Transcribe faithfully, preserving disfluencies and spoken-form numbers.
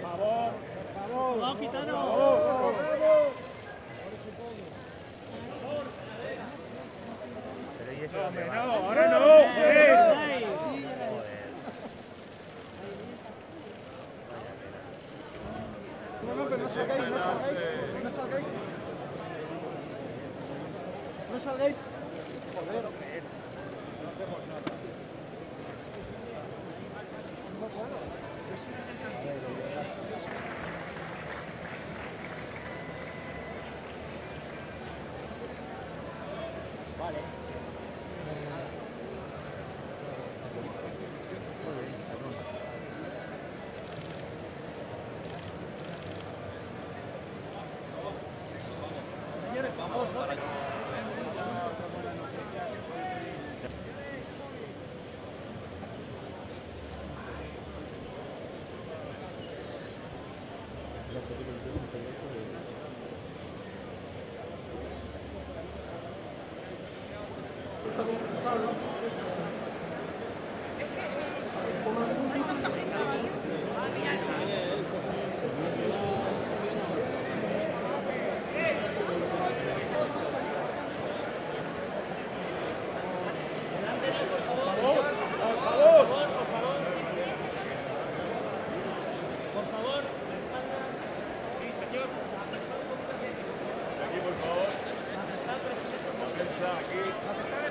Por favor, por favor. Vamos, Gitano. Por favor. Pero y eso no, hombre, no, ahora no. Joder. No, no, pero no salgáis, no salgáis. No salgáis. No salgáis. Joder. No hacemos nada. No puedo. Vale. Señores, vamos, vamos. Aquí, por favor. Aquí.